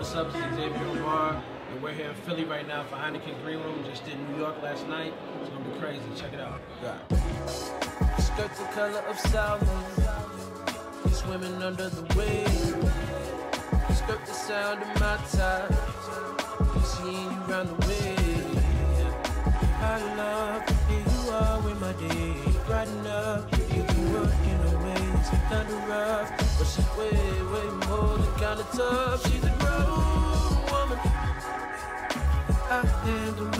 what's up? It's Xavier Omär, and we're here in Philly right now for Heineken Green Room. Just did New York last night. It's gonna be crazy. Check it out. Yeah. Skirt the color of salmon, swimming under the waves. Skirt the sound of my time, seeing you round the way. I love you, you are with my day, brighten up. Kind of rough, but she's way more than kind of tough. She's a grown woman. I handle my